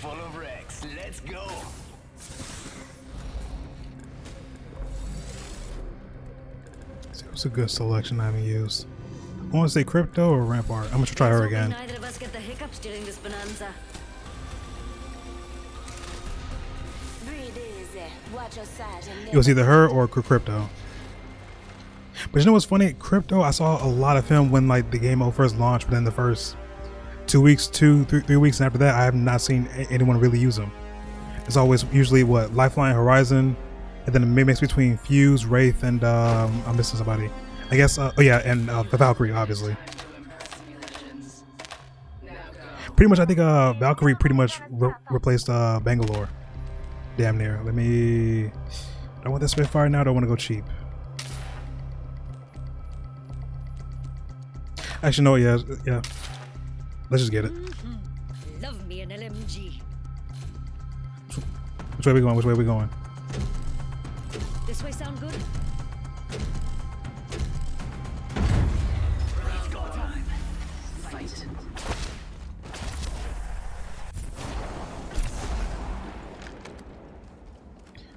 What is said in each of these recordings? full of wrecks. Let's go. So it was a good selection I haven't used. I want to say Crypto or Rampart. I'm going to try her again. Neither of us get the hiccups during this bonanza. It was either her or Crypto. But you know what's funny? Crypto, I saw a lot of him when like the game mode first launched, but then the first 2 weeks, three weeks after that, I have not seen anyone really use him. It's always usually what, Lifeline, Horizon, and then a mix between Fuse, Wraith, and I'm missing somebody. I guess, oh yeah, and the Valkyrie, obviously. Pretty much, I think Valkyrie pretty much replaced Bangalore. Damn near. Let me... Do I want that Spitfire now? Or do I want to go cheap? Actually, no, yeah. Let's just get it. Love me an LMG. Which way are we going? Which way are we going? This way sound good?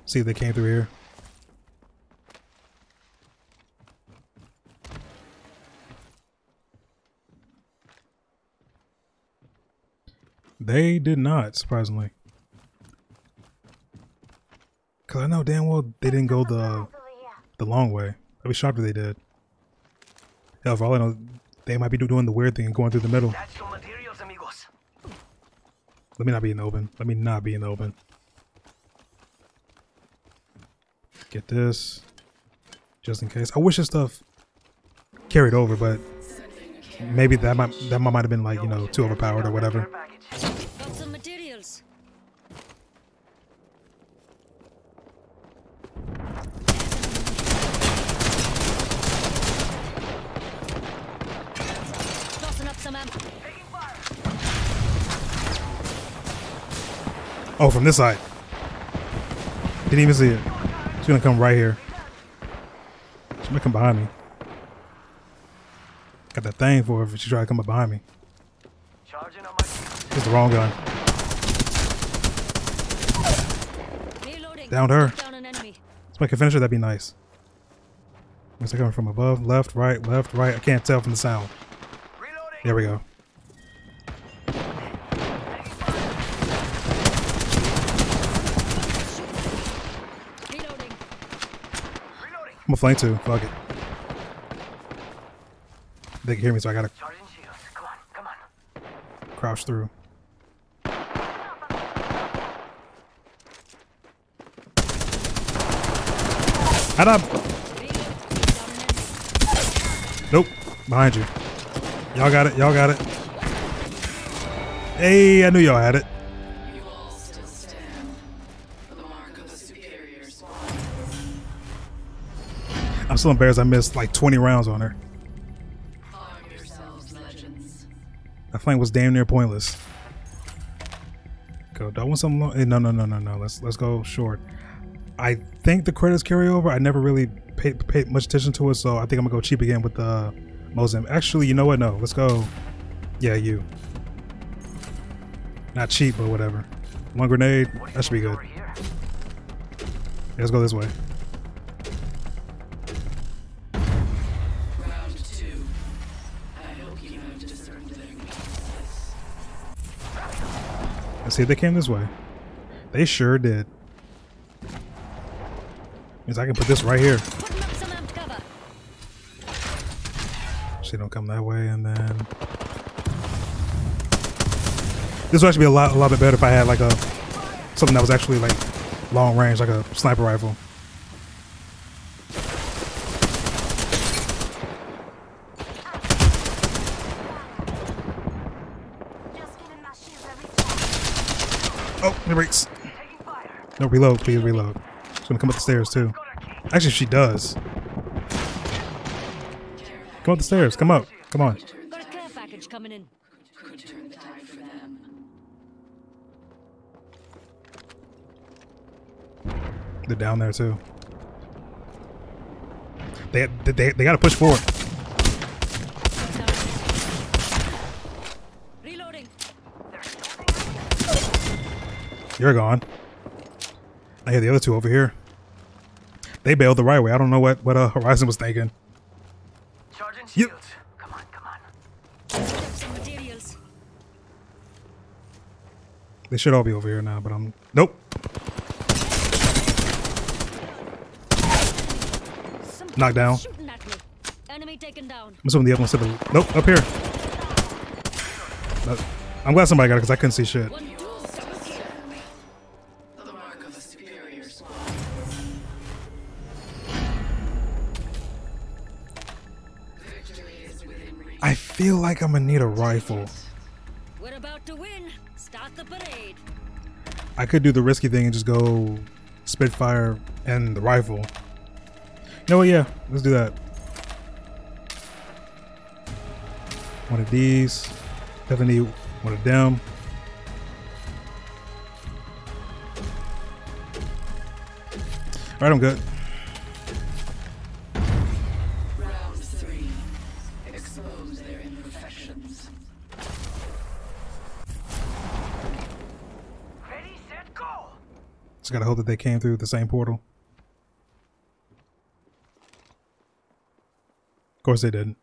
See if they came through here. They did not, surprisingly. Cause I know damn well they didn't go the long way. I'd be shocked if they did. Hell, for all I know, they might be doing the weird thing and going through the middle. Let me not be in the open. Let me not be in the open. Get this, just in case. I wish this stuff carried over, but maybe that might have been like, you know, too overpowered or whatever. Got some materials. Tossing up some ammo. Oh, from this side. Didn't even see it. She's gonna come right here. She's gonna come behind me. Got that thing for her if she try to come up behind me. It's the wrong gun. Downed her. If I can finish her, that'd be nice. Where's that coming from? Above, left, right, left, right. I can't tell from the sound. There we go. I'm gonna flank too, fuck it. They can hear me, so I gotta crouch through. Head up! Nope, behind you. Y'all got it, y'all got it. Hey, I knew y'all had it. I'm still embarrassed I missed like 20 rounds on her. That flank was damn near pointless. Go, do I want something long? No, no, no, no, no. Let's go short. I think the credits carry over. I never really paid much attention to it, so I think I'm gonna go cheap again with the Mozambique. Actually, you know what? No, let's go. Yeah, you. Not cheap, but whatever. One grenade. That should be good. Yeah, let's go this way. See, they came this way. They sure did. Means I can put this right here. She don't come that way, and then this would actually be a lot bit better if I had like a something that was actually like long range, like a sniper rifle. Oh, it breaks. No, reload, please reload. She's gonna come up the stairs too. Actually, she does. Come up the stairs. Come up. Come on. Got a care package coming in. Could turn the tide for them. They're down there too. They gotta push forward. You're gone. I hear the other two over here. They bailed the right way. I don't know what Horizon was thinking. Charging shields. Come on, come on. Some materials. They should all be over here now, but I'm... Nope. Knocked down. Enemy taken down. I'm assuming the other one's to the... Nope, up here. I'm glad somebody got it because I couldn't see shit. I feel like I'm gonna need a rifle. We're about to win. Start the parade. I could do the risky thing and just go Spitfire and the rifle. You know what? Yeah, let's do that. One of these. Definitely one of them. All right, I'm good. Round three. Expose their imperfections. Ready, set, go. Just gotta hope that they came through the same portal. Of course they didn't.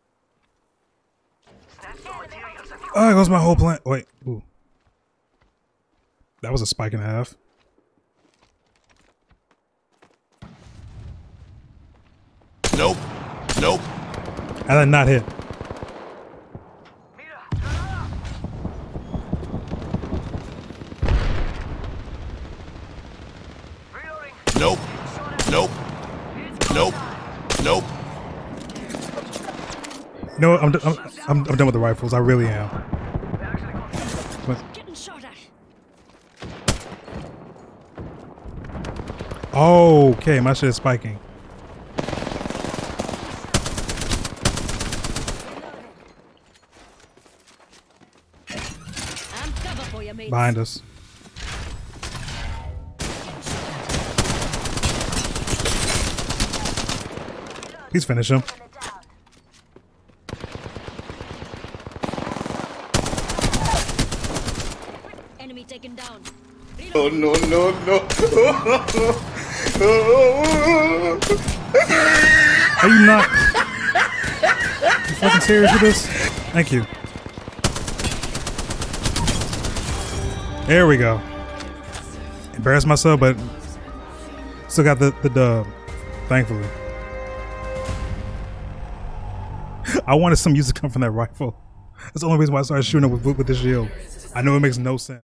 Oh, it goes my whole plan. Wait. Ooh. That was a spike and a half. Nope. Nope. And then not hit. Nope. Nope. Nope. Nope. You know what? I'm done with the rifles. I really am. Getting shot at. Okay, my shit is spiking. I'm cover for you, mate. Behind us. Please finish him. Oh no no no! Are you not? Are you fucking serious with this? Thank you. There we go. Embarrassed myself, but still got the dub. Thankfully. I wanted some use to come from that rifle. That's the only reason why I started shooting it with the shield. I know it makes no sense.